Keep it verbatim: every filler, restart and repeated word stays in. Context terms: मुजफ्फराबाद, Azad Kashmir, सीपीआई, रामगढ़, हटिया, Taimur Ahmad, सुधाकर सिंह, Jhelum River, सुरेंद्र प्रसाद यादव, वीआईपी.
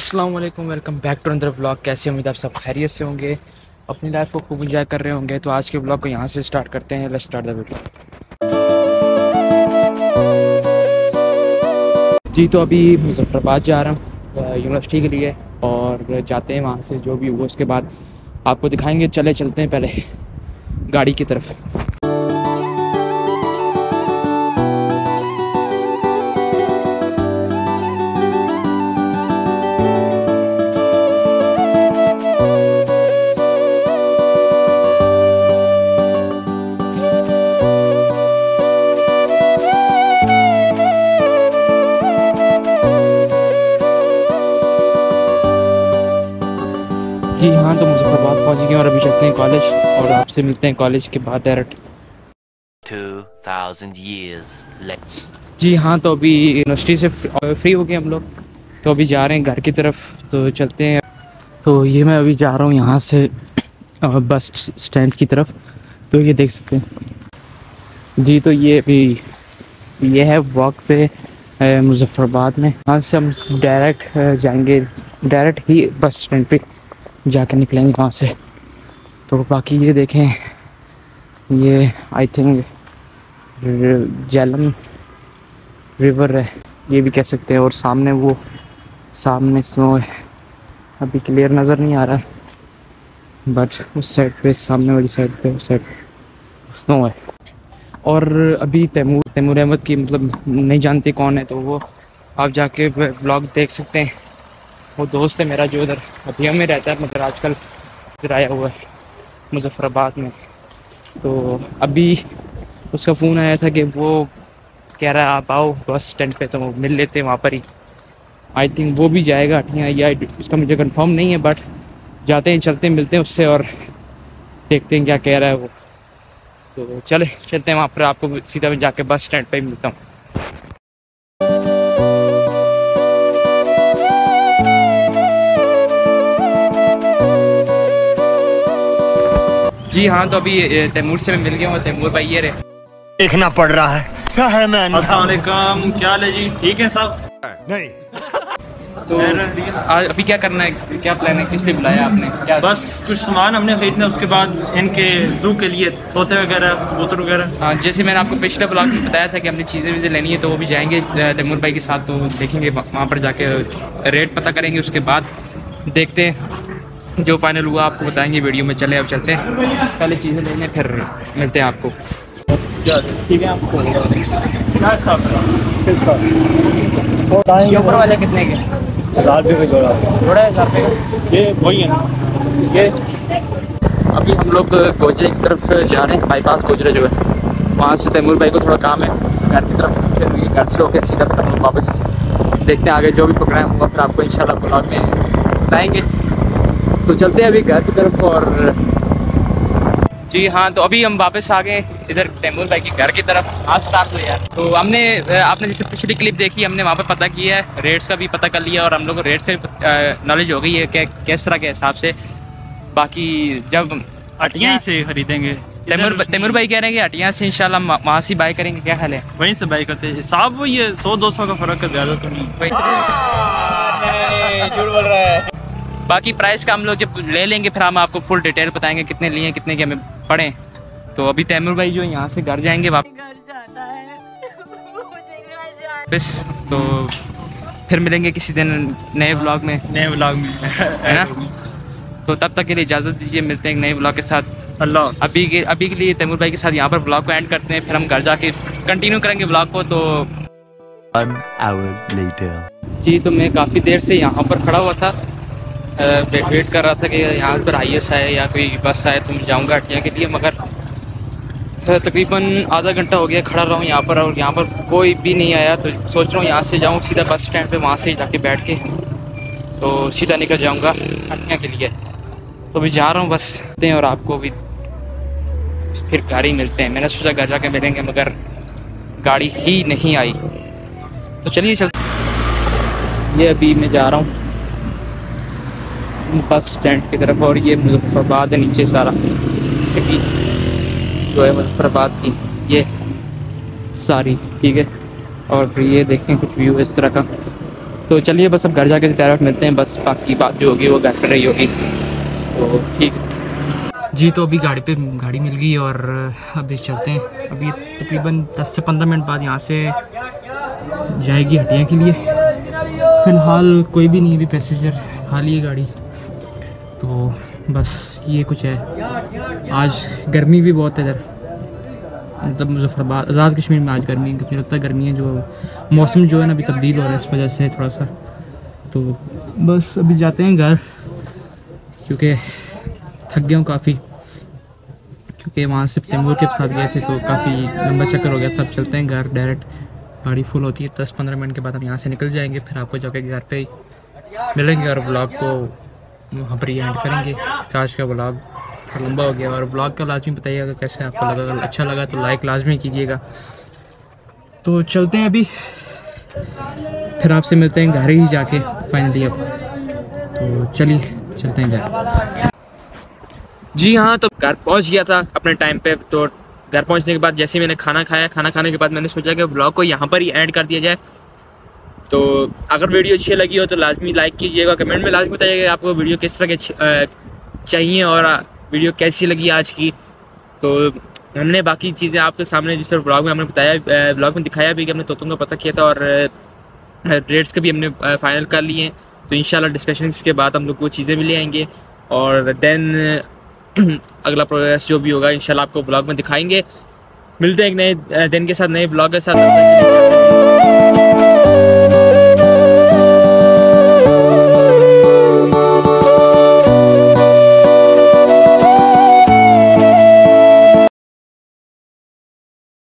अस्सलाम वालेकुम, welcome back to another vlog. कैसे उम्मीद आप सब खैरियत से होंगे, अपनी लाइफ को खूब इंजॉय कर रहे होंगे। तो आज के व्लॉग को यहाँ से स्टार्ट करते हैं। Let's start the vlog. जी तो अभी मुजफ्फराबाद जा रहा हूँ यूनिवर्सिटी के लिए और जाते हैं वहाँ से जो भी हुआ उसके बाद आपको दिखाएँगे। चले चलते हैं पहले गाड़ी की तरफ। जी हाँ, तो मुजफ्फराबाद पहुँच गए और अभी चलते हैं कॉलेज और आपसे मिलते हैं कॉलेज के बाद डायरेक्ट। जी हाँ, तो अभी यूनिवर्सिटी से फ्री हो गए हम लोग, तो अभी जा रहे हैं घर की तरफ। तो चलते हैं। तो ये मैं अभी जा रहा हूँ यहाँ से बस स्टैंड की तरफ। तो ये देख सकते हैं जी। तो ये अभी ये है वॉक पे मुजफ्फराबाद में। यहाँ से हम डायरेक्ट जाएंगे, डायरेक्ट ही बस स्टैंड पे जाकर निकलेंगे वहाँ से। तो बाकी ये देखें, ये आई थिंक झेलम रिवर है, ये भी कह सकते हैं। और सामने वो सामने स्नो है, अभी क्लियर नज़र नहीं आ रहा, बट उस साइड पे, सामने वाली साइड पे, उस साइड स्नो है। और अभी तैमूर तैमूर अहमद की मतलब नहीं जानते कौन है, तो वो आप जाके व्लॉग देख सकते हैं। वो दोस्त है मेरा जो उधर हटिया में रहता है, मगर आजकल इधर आया हुआ है मुजफ्फराबाद में। तो अभी उसका फ़ोन आया था कि वो कह रहा है आप आओ बस स्टैंड पे, तो मिल लेते हैं वहाँ पर ही। आई थिंक वो भी जाएगा हटिया, या उसका मुझे कंफर्म नहीं है, बट जाते हैं, चलते हैं, मिलते हैं उससे और देखते हैं क्या कह रहा है वो। तो चले चलते हैं वहाँ पर, आपको सीधा जाके बस स्टैंड पर ही मिलता हूँ। जी हाँ, तो अभी तैमूर से मैं मिल गया हूँ। तैमूर भाई ये रहे, देखना पड़ रहा है। अच्छा है मैं, अस्सलाम वालेकुम, क्या हाल है जी? ठीक है सब? नहीं तो अभी क्या करना है, क्या प्लान है, किस लिए बुलाया आपने? क्या बस कुछ सामान हमने खरीदना, उसके बाद इनके जू के लिए तोते वगैरह, कबूतर वगैरह। हाँ, जैसे मैंने आपको पिछले ब्लॉग में बताया था कि हमने चीज़ें वीज़ें लेनी है, तो वो भी जाएंगे तैमूर भाई के साथ। तो देखेंगे वहाँ पर जाके रेट पता करेंगे, उसके बाद देखते हैं जो फाइनल हुआ आपको बताएंगे वीडियो में। चले अब चलते हैं, पहले चीज़ें लेने फिर मिलते हैं आपको। ठीक है, आपको ऊपर वाले कितने के? हजार रुपये जोड़ा जोड़ा है साथ में, ये वही है ना। ठीक है, अभी हम लोग गोजरे की तरफ जा रहे हैं, बाईपास गोजरे जो है, वहाँ से तैमूर भाई को थोड़ा काम है घर की तरफ, फिर घर से होकर सीधा वापस। देखते हैं आगे जो भी प्रोग्राम हुआ फिर आपको इंशाल्लाह ब्लॉग में बताएँगे। तो चलते हैं अभी घर की तरफ। और जी हाँ, तो अभी हम वापस आ गए इधर तैमूर भाई के घर की तरफ। आज स्टार्ट हुआ यार, तो हमने आपने जैसे पिछली क्लिप देखी, हमने वहाँ पर पता किया है, रेट्स का भी पता कर लिया और हम लोग को रेट्स का नॉलेज हो गई है कि किस तरह के हिसाब से। बाकी जब हटिया से खरीदेंगे, तैमूर तैमूर भाई कह रहे हैं कि हटिया से इंशाल्लाह वहाँ से बाई करेंगे। क्या ख्याल है? वहीं से बाई करते हैं साहब, वो ये सौ दो सौ का फ़र्क ज़्यादा तो नहीं। बाकी प्राइस का हम लोग जब ले लेंगे फिर हम आपको फुल डिटेल बताएंगे कितने लिए, कितने के हमें पड़े। तो अभी तैमूर भाई जो यहाँ से घर जाएंगे वापस, घर जाना है बस। तो फिर मिलेंगे किसी दिन नए व्लॉग में, नए व्लॉग में है ना। तो तब तक के लिए इजाज़त दीजिए, मिलते हैं एक नए व्लॉग के साथ। अल्लाह। अभी के अभी के लिए तैमूर भाई के साथ यहाँ पर व्लॉग को एंड करते हैं, फिर हम घर जाके कंटिन्यू करेंगे व्लॉग को। तो जी, तो मैं काफ़ी देर से यहाँ पर खड़ा हुआ था, वेट कर रहा था कि यहाँ पर आई एस आए या कोई बस आए तो मैं जाऊँगा हटिया के लिए, मगर तकरीबन आधा घंटा हो गया खड़ा रहा हूँ यहाँ पर और यहाँ पर कोई भी नहीं आया। तो सोच रहा हूँ यहाँ से जाऊँ सीधा बस स्टैंड पे, वहाँ से जाके बैठ के तो सीधा निकल जाऊँगा हटिया के लिए। तो अभी जा रहा हूँ बस दें और आपको भी फिर गाड़ी मिलते हैं। मैंने सोचा घर जाके मिलेंगे मगर गाड़ी ही नहीं आई। तो चलिए चलते, ये अभी मैं जा रहा हूँ बस स्टैंड की तरफ। और ये मुजफ्फराबाद है, नीचे सारा सिटी जो है मुजफ्फराबाद की, ये सारी ठीक है। और ये देखें कुछ व्यू इस तरह का। तो चलिए बस अब घर जाके डायरेक्ट मिलते हैं, बस बाकी बात जो होगी वो घर पर रही होगी। तो ठीक जी, तो अभी गाड़ी पे गाड़ी मिल गई और अभी चलते हैं। अभी तकरीबन दस से पंद्रह मिनट बाद यहाँ से जाएगी हटिया के लिए। फ़िलहाल कोई भी नहीं है, अभी पैसेंजर खाली है गाड़ी। तो बस ये कुछ है, आज गर्मी भी बहुत है इधर, मतलब मुजफ्फराबाद आज़ाद कश्मीर में आज गर्मी है, लगता है गर्मी है, जो मौसम जो है ना अभी तब्दील हो रहा है इस वजह से थोड़ा सा। तो बस अभी जाते हैं घर क्योंकि थक गया हूँ काफ़ी, क्योंकि वहाँ से तैमूर के साथ गए थे तो काफ़ी लंबा चक्कर हो गया था। अब चलते हैं घर डायरेक्ट, गाड़ी फुल होती है, दस पंद्रह मिनट के बाद हम यहाँ से निकल जाएंगे, फिर आपको जाके घर पे मिलेंगे और ब्लॉग को वहाँ पर ही एंड करेंगे। आज का ब्लॉग थोड़ा लंबा हो गया और ब्लॉग का लाजमी बताइएगा कैसे आपको लगा, अगर अच्छा लगा तो लाइक लाजमी कीजिएगा। तो चलते हैं अभी, फिर आपसे मिलते हैं घर ही जाके फाइनली। अब तो चलिए चलते हैं घर। जी हाँ, तो घर पहुंच गया था अपने टाइम पे। तो घर पहुंचने के बाद जैसे ही मैंने खाना खाया, खाना खाने के बाद मैंने सोचा कि ब्लॉग को यहाँ पर ही एंड कर दिया जाए। तो अगर वीडियो अच्छी लगी हो तो लाजमी लाइक कीजिएगा, कमेंट में लाजमी बताइएगा आपको वीडियो किस तरह के चाहिए और वीडियो कैसी लगी आज की। तो हमने बाकी चीज़ें आपके सामने जिस तरह ब्लॉग में हमने बताया, ब्लॉग में दिखाया भी कि हमने तोतों का पता किया था और रेट्स का भी हमने फाइनल कर लिए हैं। तो इंशाल्लाह डिस्कशन के बाद हम लोग को चीज़ें भी ले आएंगे और दैन अगला प्रोग्रेस जो भी होगा इंशाल्लाह आपको ब्लॉग में दिखाएंगे। मिलते हैं एक नए दिन के साथ, नए ब्लॉग के साथ।